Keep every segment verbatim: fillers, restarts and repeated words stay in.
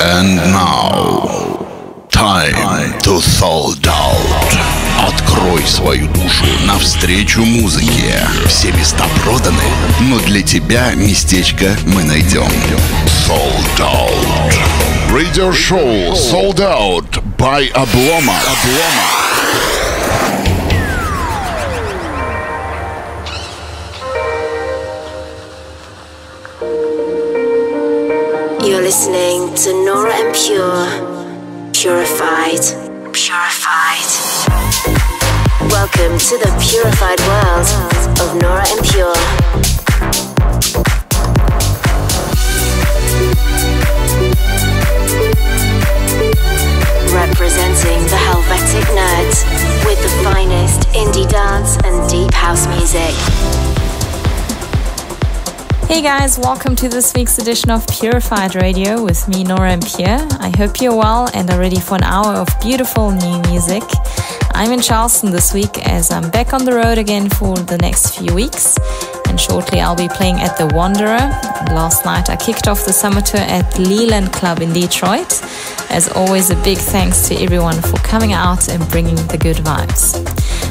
And now, time to sold out. Открой свою душу навстречу музыке. Все места проданы, но для тебя местечко мы найдем. Sold Out. Radio Show Sold Out by Oblomov. You're listening to Nora En Pure. Purified. Purified. Welcome to the purified world of Nora En Pure. Representing the Helvetic nerds with the finest indie dance and deep house music. Hey guys, welcome to this week's edition of Purified Radio with me, Nora En Pure. I hope you're well and are ready for an hour of beautiful new music. I'm in Charleston this week as I'm back on the road again for the next few weeks. And shortly I'll be playing at The Wanderer. And last night I kicked off the summer tour at Leland Club in Detroit. As always, a big thanks to everyone for coming out and bringing the good vibes.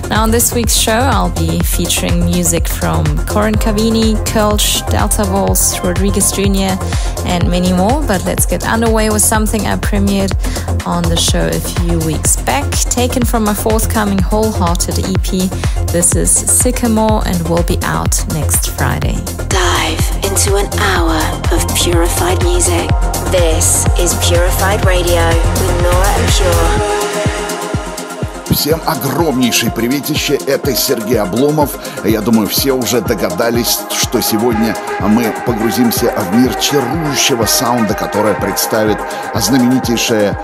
Now on this week's show I'll be featuring music from Corin Cavini, Kelch, Delta Vols, Rodriguez Junior and many more, but let's get underway with something I premiered on the show a few weeks back, taken from my forthcoming Wholehearted E P. This is Sycamore and will be out next Friday. Dive into an hour of purified music. This is Purified Radio with Nora En Pure. Всем огромнейший приветище, это Сергей Обломов. Я думаю, все уже догадались, что сегодня мы погрузимся в мир чарующего саунда, который представит знаменитейшая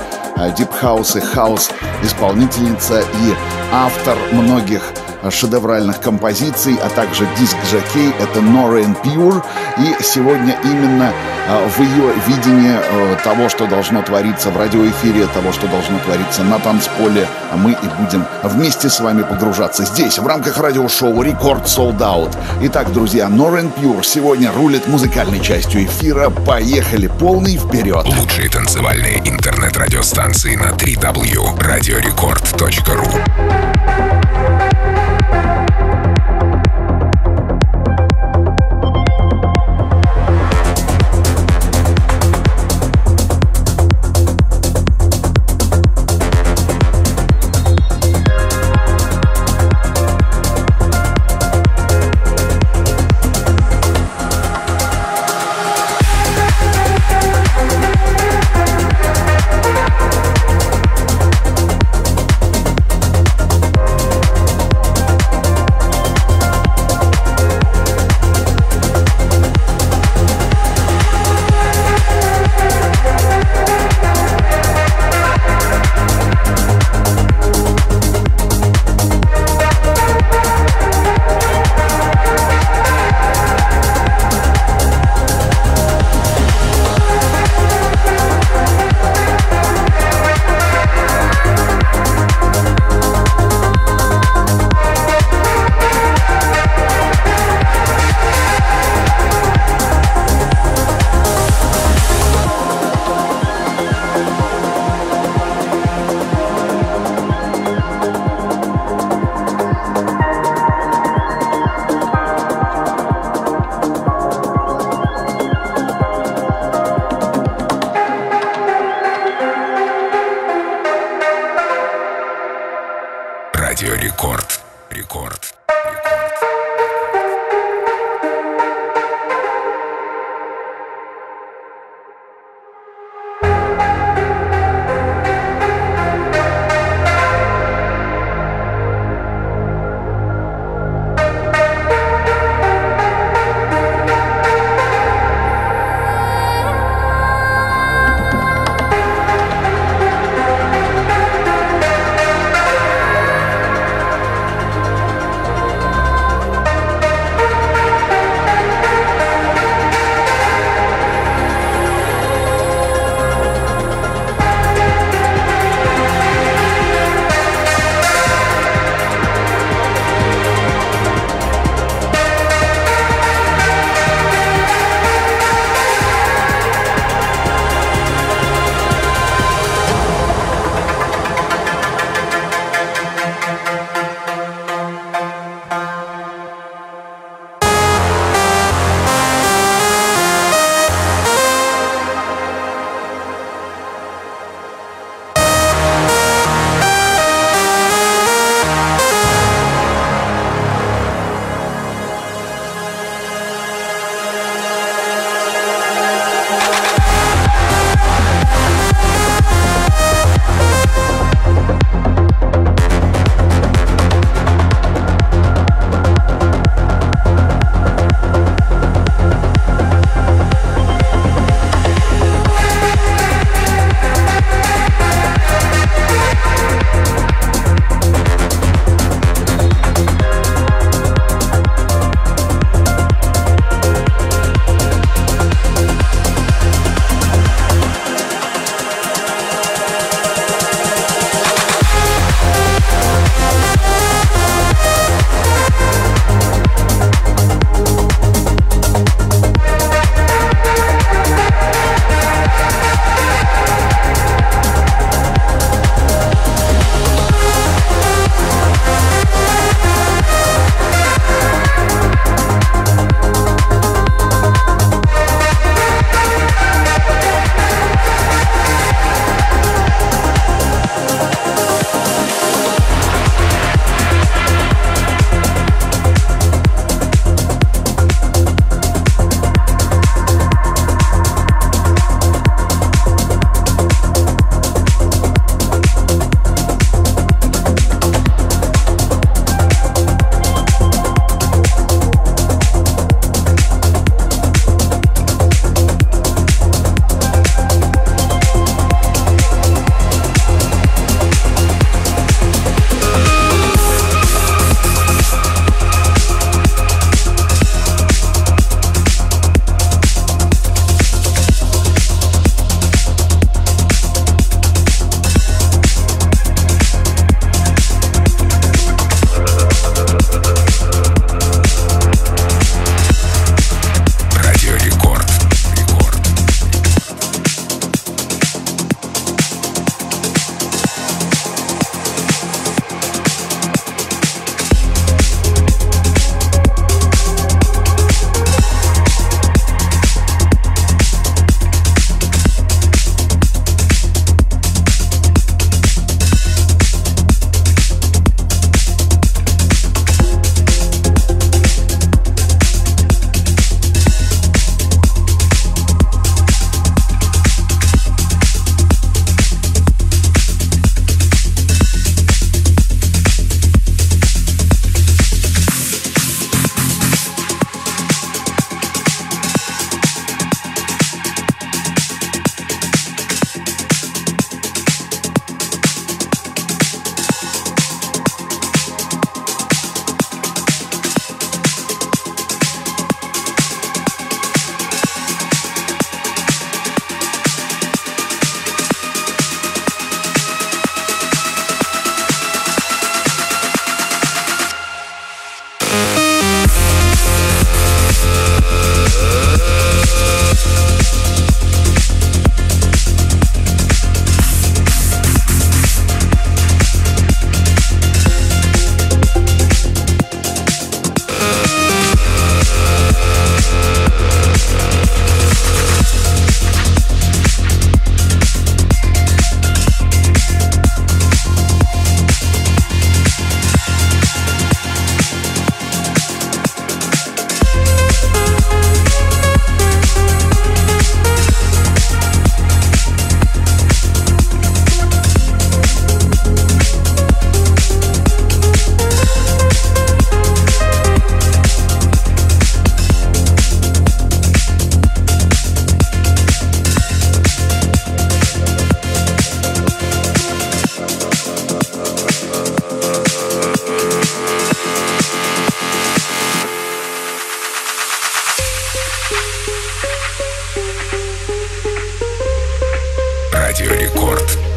дип-хаус и хаус-исполнительница и автор многих шедевральных композиций, а также диск-жокей, это Nora En Pure. И сегодня именно в ее видении того, что должно твориться в радиоэфире, того, что должно твориться на танцполе, мы и будем вместе с вами погружаться здесь, в рамках радиошоу Record Sold Out. Итак, друзья, Nora En Pure сегодня рулит музыкальной частью эфира. Поехали, полный вперед! Лучшие танцевальные интернет-радиостанции на дабл ю дабл ю дабл ю точка радиорекорд точка ру.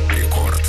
Рекорд.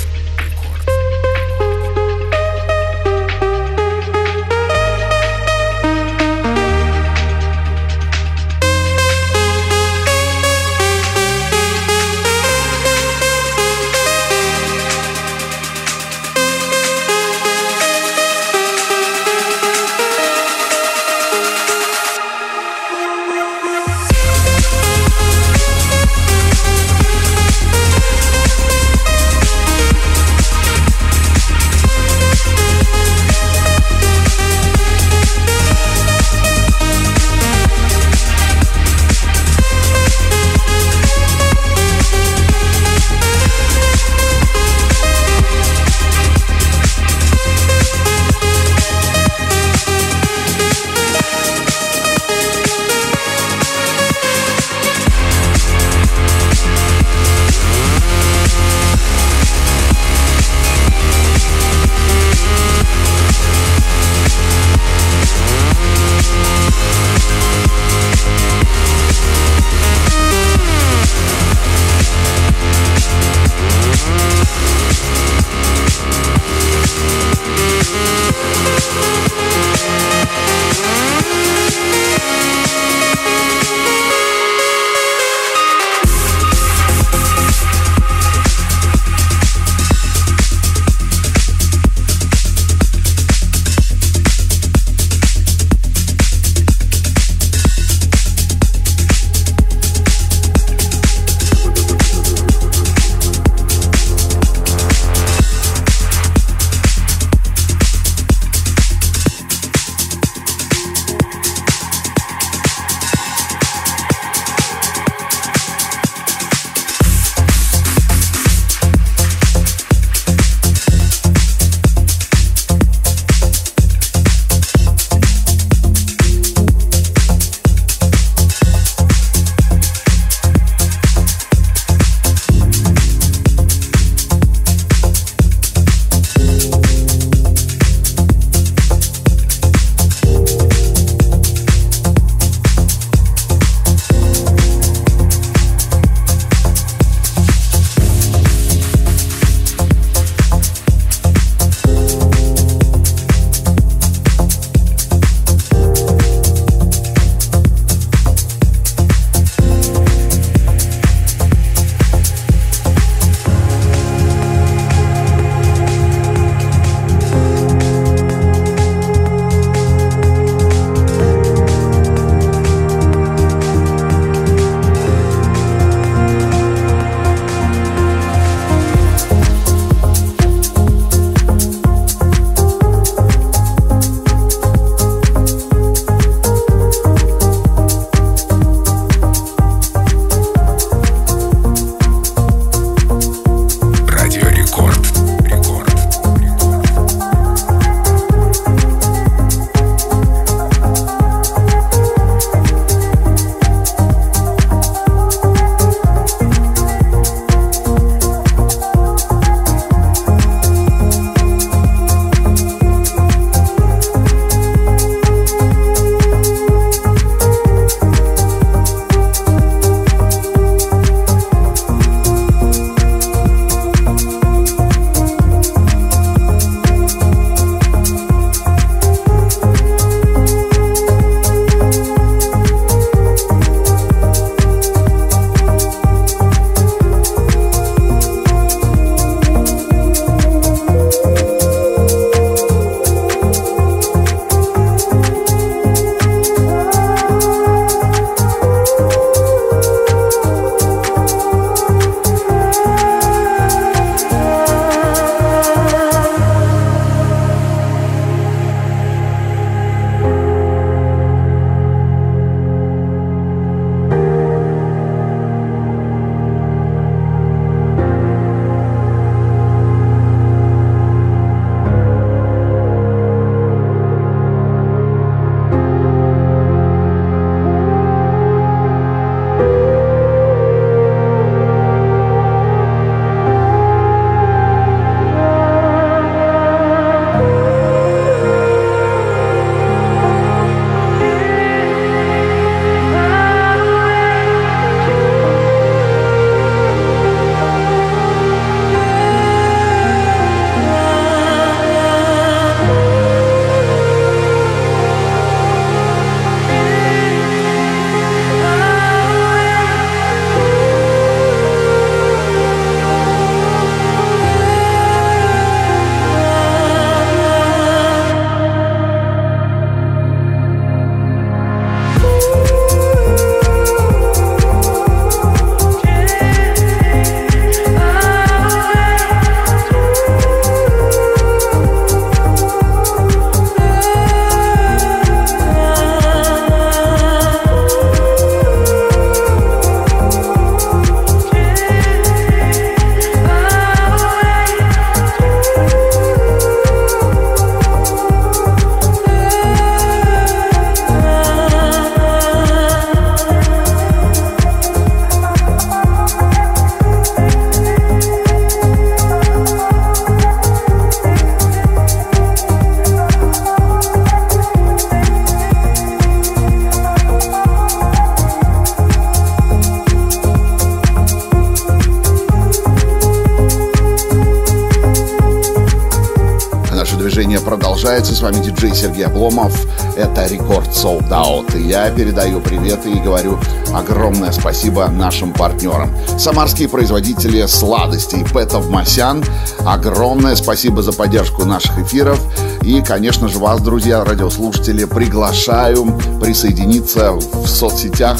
продолжается. С вами диджей Сергей Обломов. Это Record Sold Out. И я передаю привет и говорю огромное спасибо нашим партнерам. Самарские производители сладостей Товмасян. Огромное спасибо за поддержку наших эфиров. И, конечно же, вас, друзья, радиослушатели, приглашаю присоединиться в соцсетях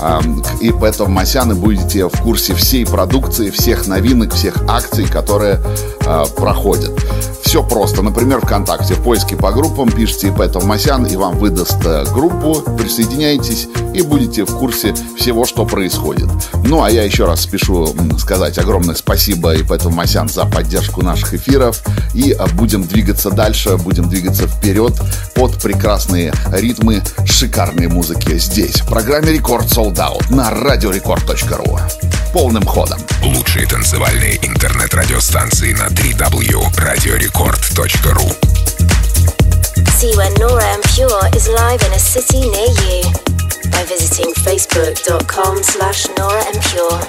к ИП Товмасян, и будете в курсе всей продукции, всех новинок, всех акций, которые э, проходят. Все просто. Например, ВКонтакте в поиске по группам пишите ИП Товмасян, и вам выдаст группу, присоединяйтесь и будете в курсе всего, что происходит. Ну, а я еще раз спешу сказать огромное спасибо ИП Товмасян за поддержку наших эфиров, и будем двигаться дальше, будем двигаться вперед под прекрасные ритмы шикарной музыки здесь, в программе Record Sold Out на радио рекорд точка ру. Полным ходом. Лучшие танцевальные интернет-радиостанции на дабл ю дабл ю дабл ю точка радио рекорд точка ру. See when Nora En Pure is live in a city near you by visiting facebook dot com slash Nora En Pure.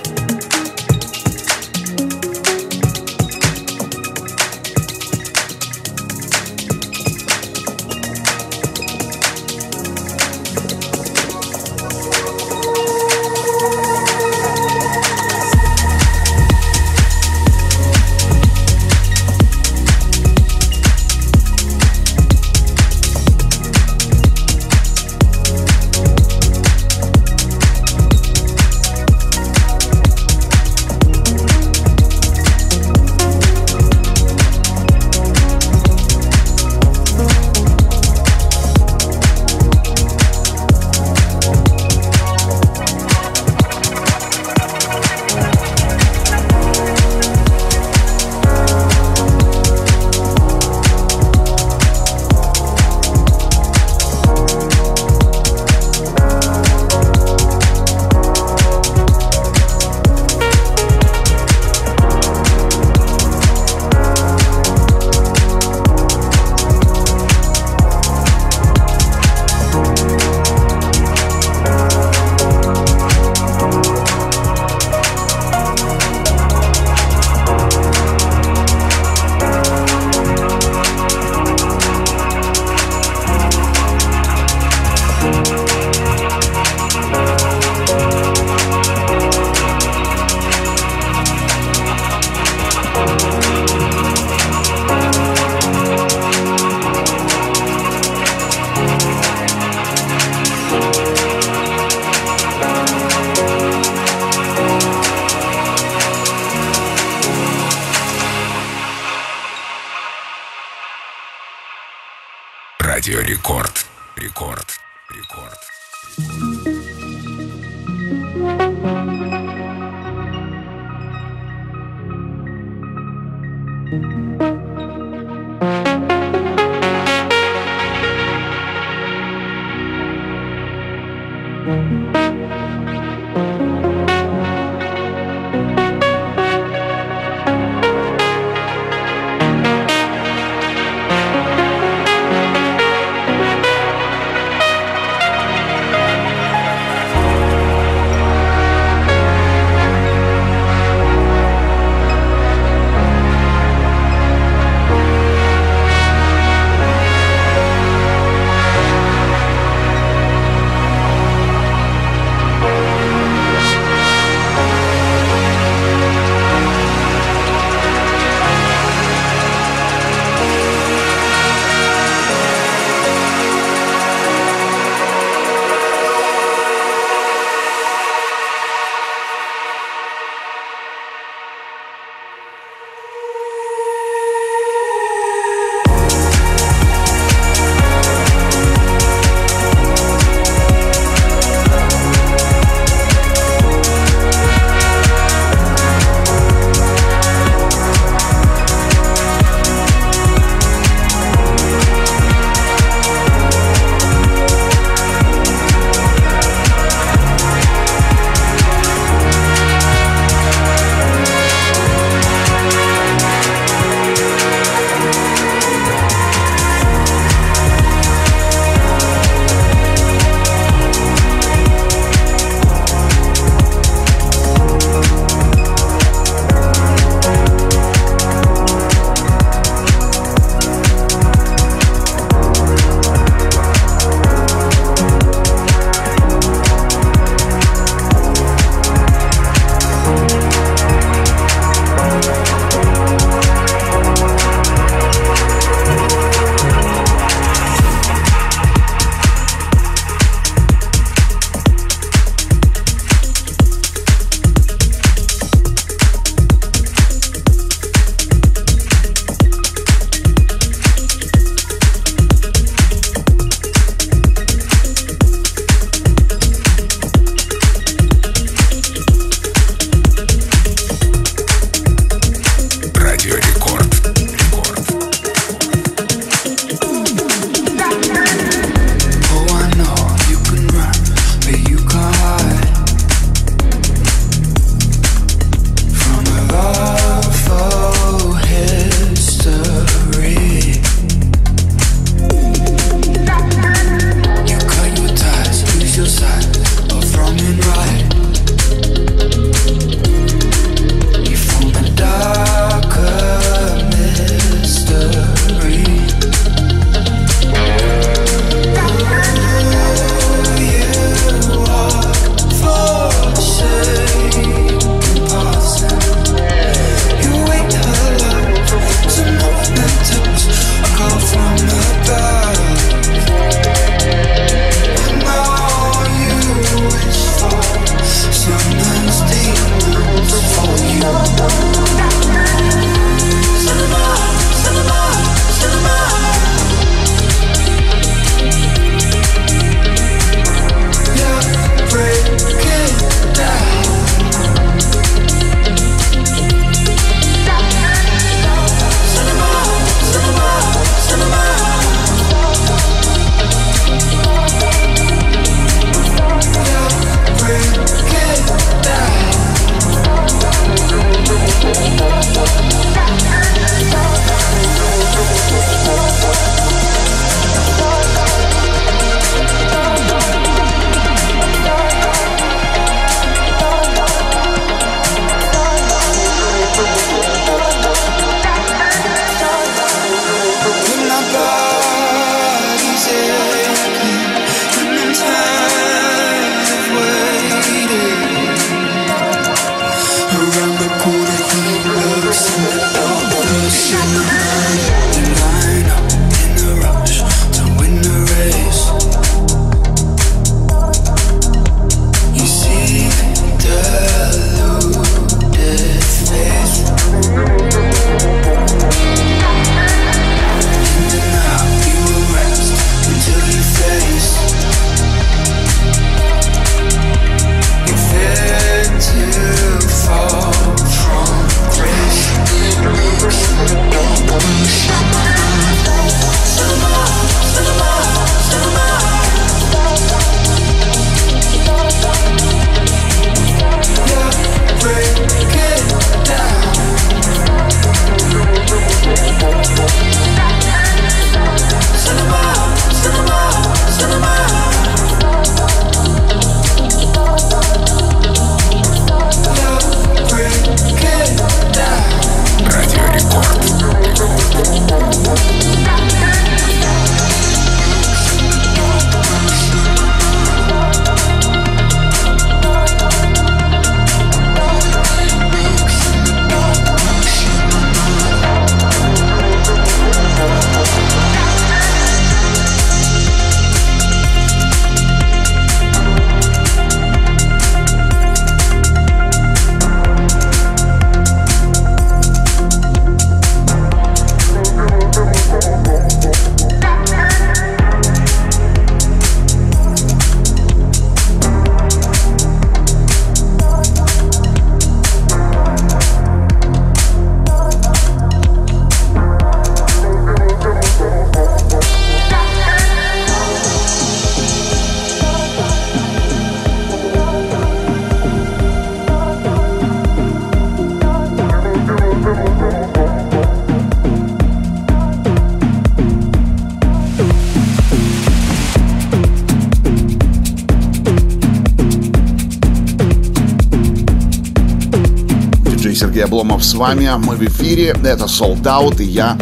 Сергей Обломов с вами. Мы в эфире. Это Sold Out, и я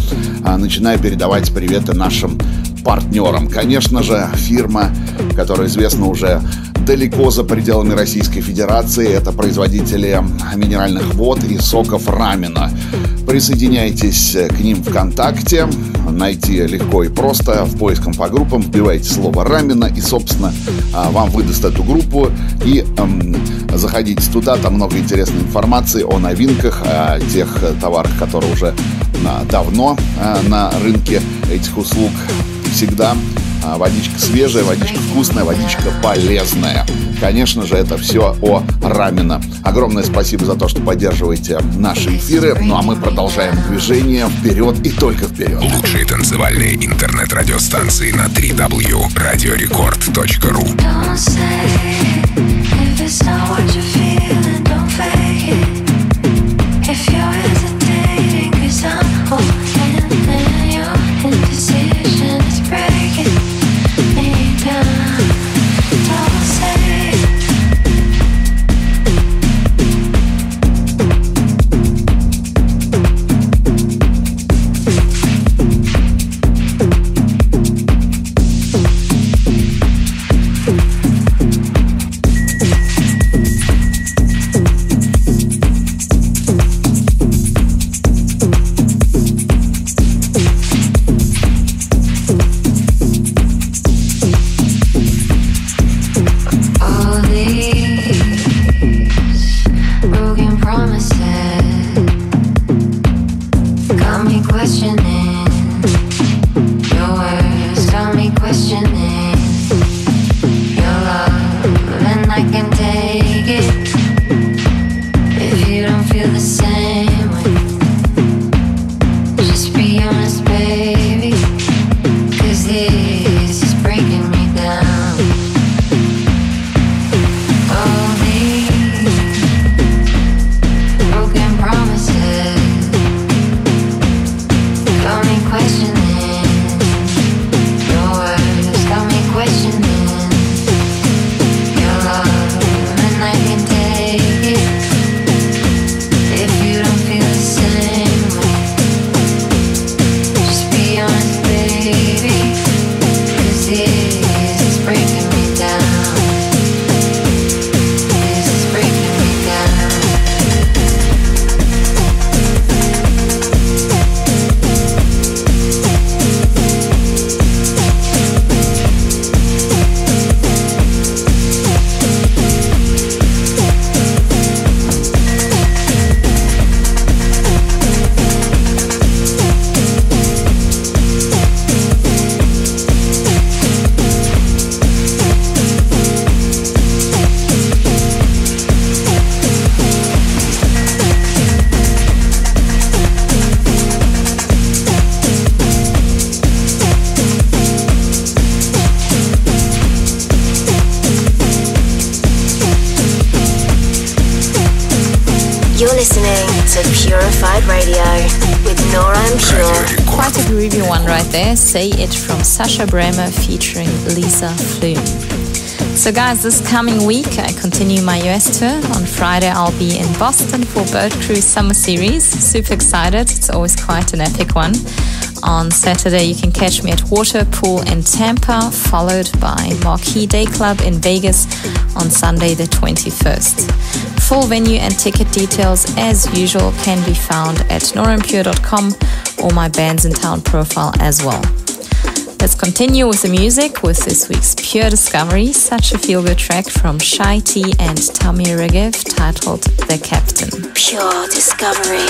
начинаю передавать приветы нашим партнерам. Конечно же, фирма, которая известна уже далеко за пределами Российской Федерации, это производители минеральных вод и соков Рамено. Присоединяйтесь к ним ВКонтакте, найти легко и просто, в поиском по группам, вбивайте слово «Рамено», и, собственно, вам выдаст эту группу, и эм, заходите туда, там много интересной информации о новинках, о тех товарах, которые уже давно на рынке этих услуг, всегда. Водичка свежая, водичка вкусная, водичка полезная. Конечно же, это все о Рамено. Огромное спасибо за то, что поддерживаете наши эфиры. Ну а мы продолжаем движение вперед и только вперед. Лучшие танцевальные интернет-радиостанции на дабл ю дабл ю дабл ю точка ру. Say It from Sasha Braemer featuring Lisa Flume. So guys, this coming week I continue my U S tour. On Friday I'll be in Boston for Bird Cruise Summer Series. Super excited, it's always quite an epic one. On Saturday you can catch me at Water Pool in Tampa, followed by Marquee Day Club in Vegas on Sunday the twenty-first. Full venue and ticket details as usual can be found at nora en pure dot com or my Bands in Town profile as well. Let's continue with the music with this week's Pure Discovery, such a feel-good track from Shy-T and Tamir Regev titled The Captain. Pure Discovery.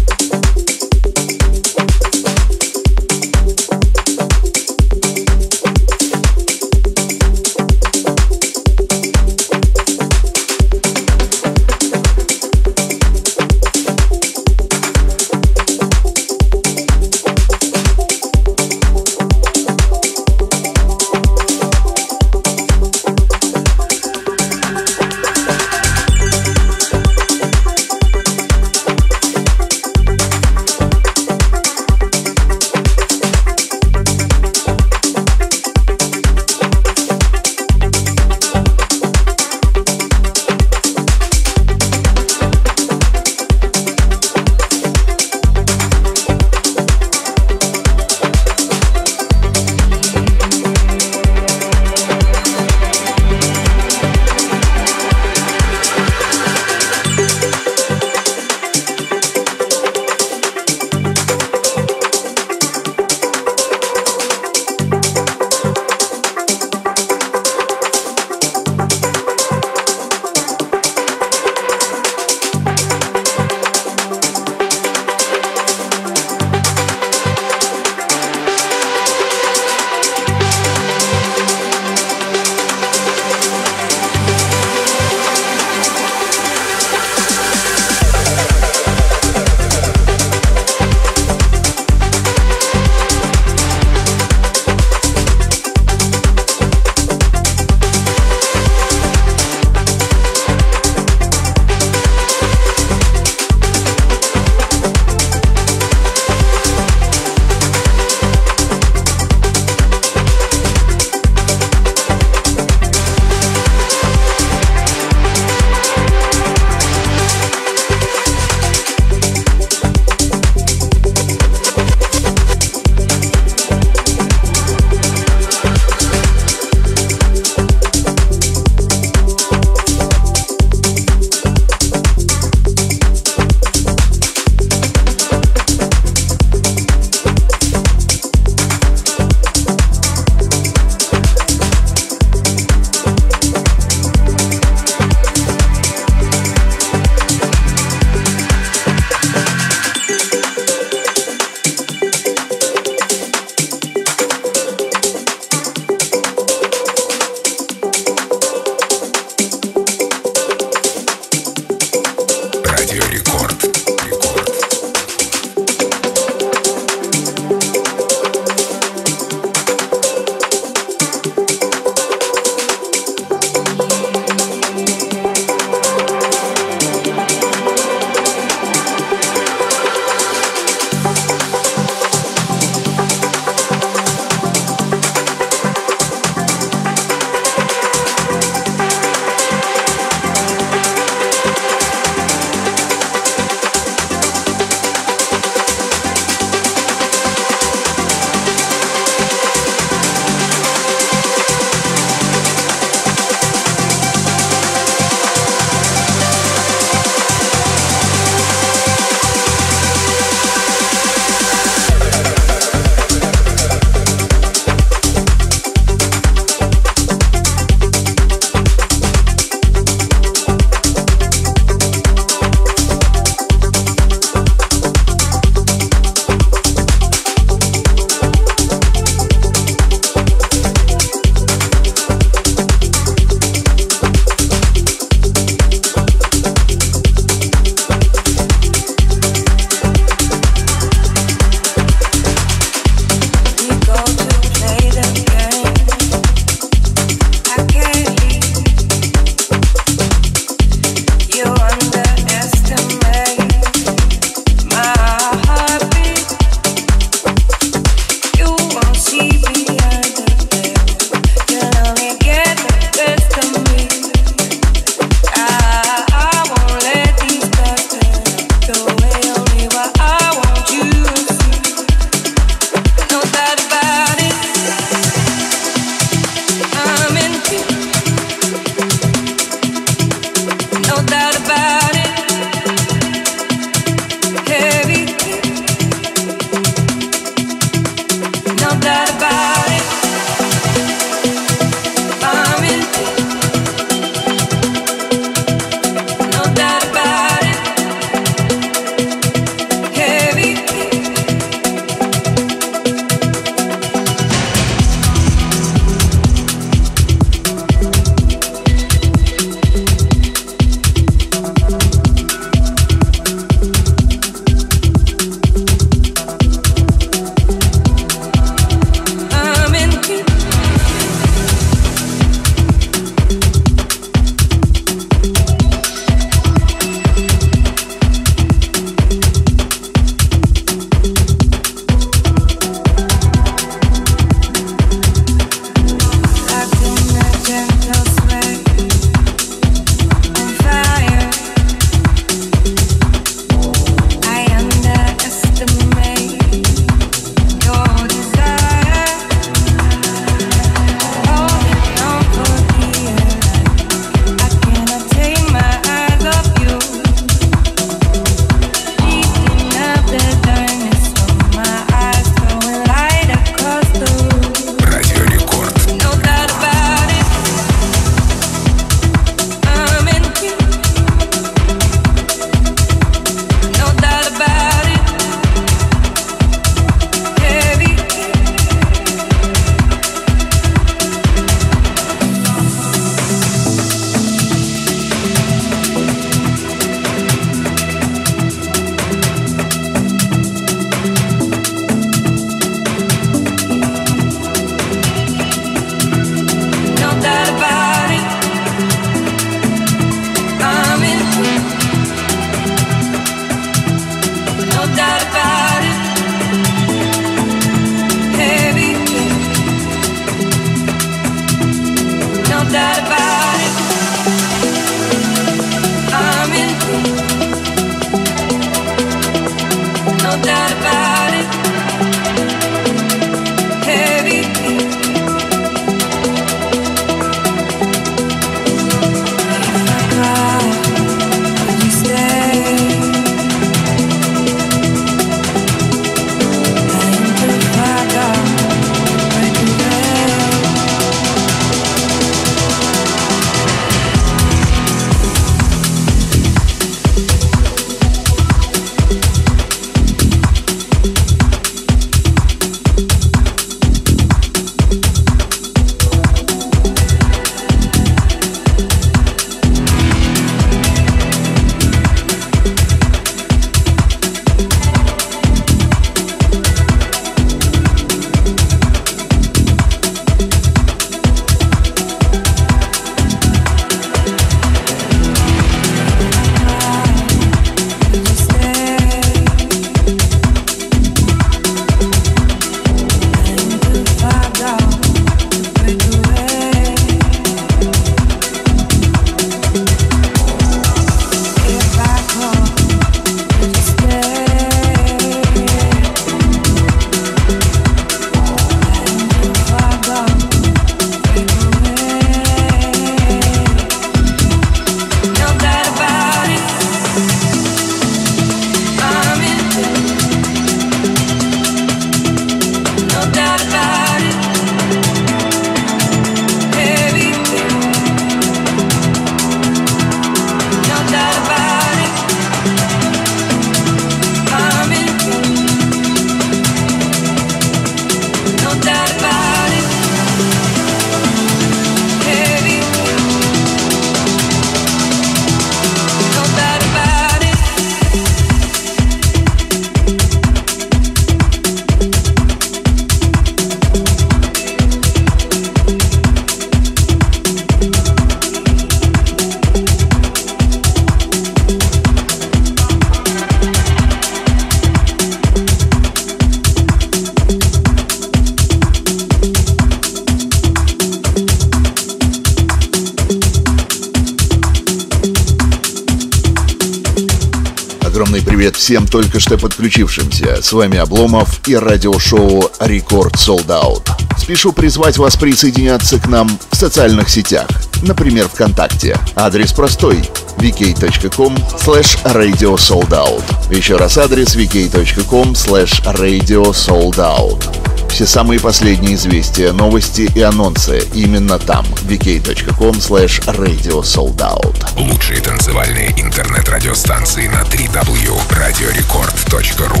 Всем только что подключившимся. С вами Обломов и радиошоу Record Sold Out. Спешу призвать вас присоединяться к нам в социальных сетях, например, ВКонтакте. Адрес простой: ви кей точка ком слэш радио солд аут. Еще раз адрес: ви кей точка ком слэш радио солд аут. Все самые последние известия, новости и анонсы именно там. ви кей точка ком слэш радио солд аут. Лучшие танцевальные интернет-радиостанции на дабл ю дабл ю дабл ю точка радио рекорд точка ру.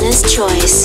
listener's choice.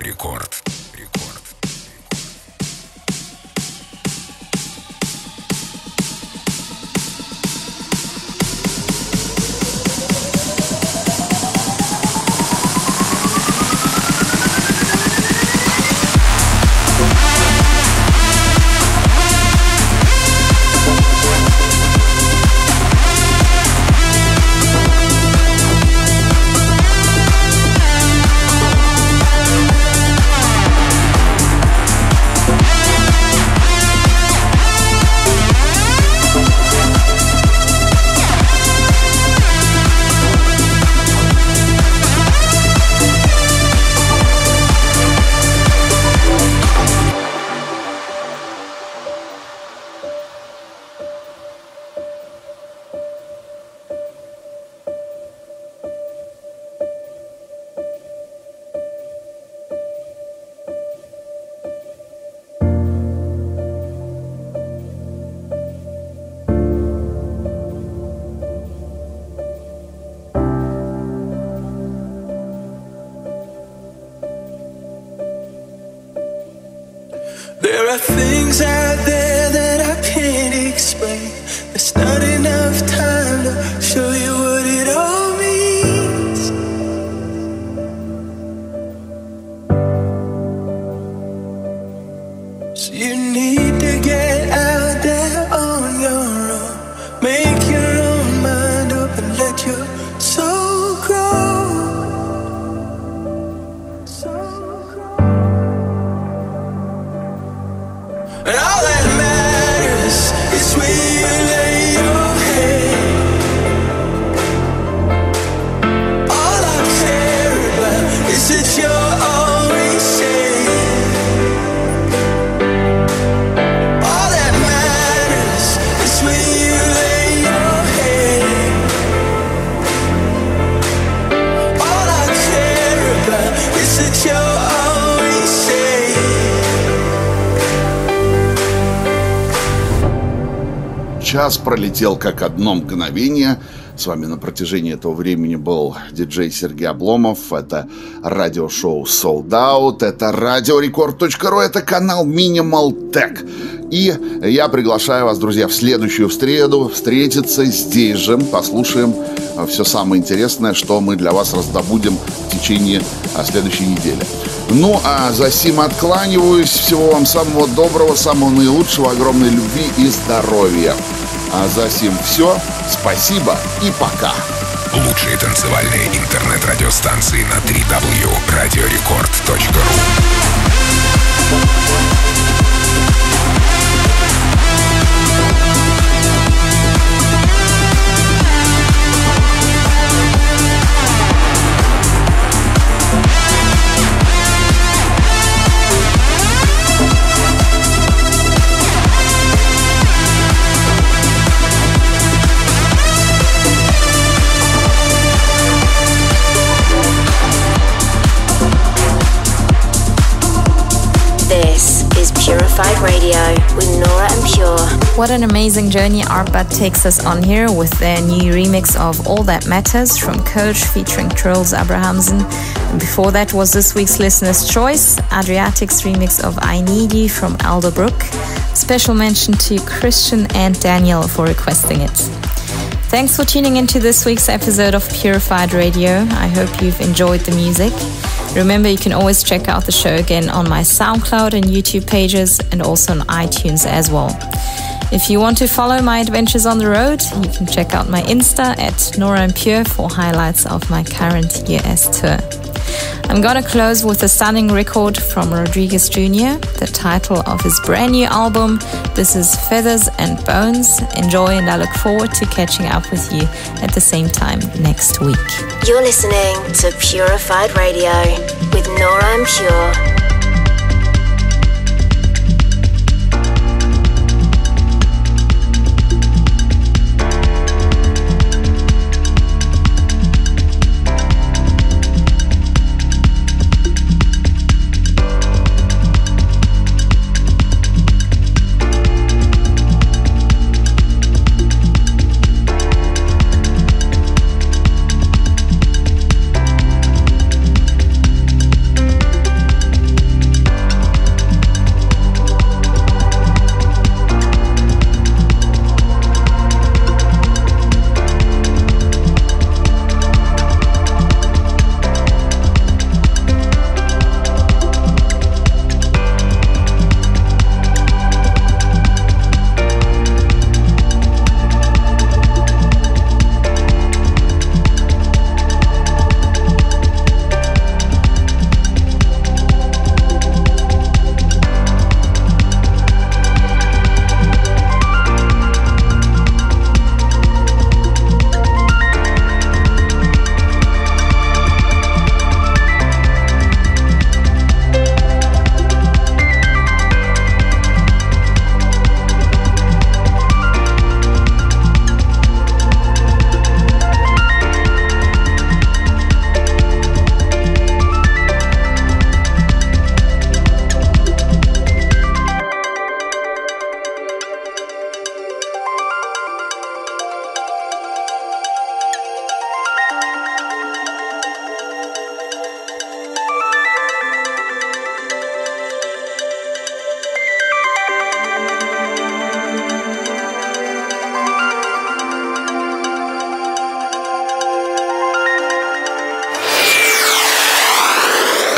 Рекорд. Час пролетел как одно мгновение. С вами на протяжении этого времени был диджей Сергей Обломов. Это радиошоу Sold Out. Это радио рекорд точка ру. Это канал Minimal Tech. И я приглашаю вас, друзья, в следующую среду встретиться здесь же. Послушаем все самое интересное, что мы для вас раздобудем в течение следующей недели. Ну, а за сим откланиваюсь. Всего вам самого доброго, самого наилучшего, огромной любви и здоровья. А за сим все. Спасибо и пока. Лучшие танцевальные интернет-радиостанции на дабл ю дабл ю дабл ю точка радиорекорд точка ру. Purified Radio with Nora En Pure. What an amazing journey Artbat takes us on here with their new remix of All That Matters from Coach featuring Trolls Abrahamson. And before that was this week's Listener's Choice, Adriatic's remix of I Need You from Alderbrook. Special mention to Christian and Daniel for requesting it. Thanks for tuning into this week's episode of Purified Radio. I hope you've enjoyed the music. Remember, you can always check out the show again on my SoundCloud and YouTube pages and also on iTunes as well. If you want to follow my adventures on the road, you can check out my Insta at Nora En Pure for highlights of my current U S tour. I'm gonna close with a stunning record from Rodriguez Junior, the title of his brand new album. This is Feathers and Bones. Enjoy, and I look forward to catching up with you at the same time next week. You're listening to Purified Radio with Nora En Pure.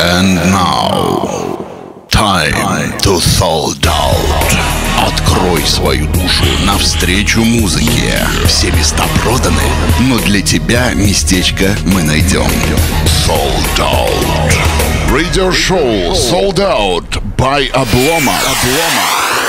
And now, time to sold out. Открой свою душу навстречу музыке. Все места проданы, но для тебя местечко мы найдем. Sold Out. Radio Show Sold Out by Oblomov.